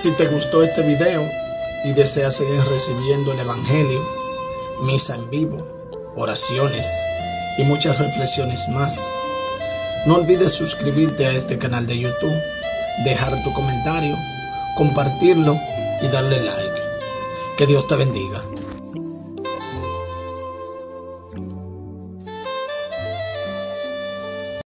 Si te gustó este video y deseas seguir recibiendo el Evangelio, misa en vivo, oraciones y muchas reflexiones más, no olvides suscribirte a este canal de YouTube, dejar tu comentario, compartirlo y darle like. Que Dios te bendiga.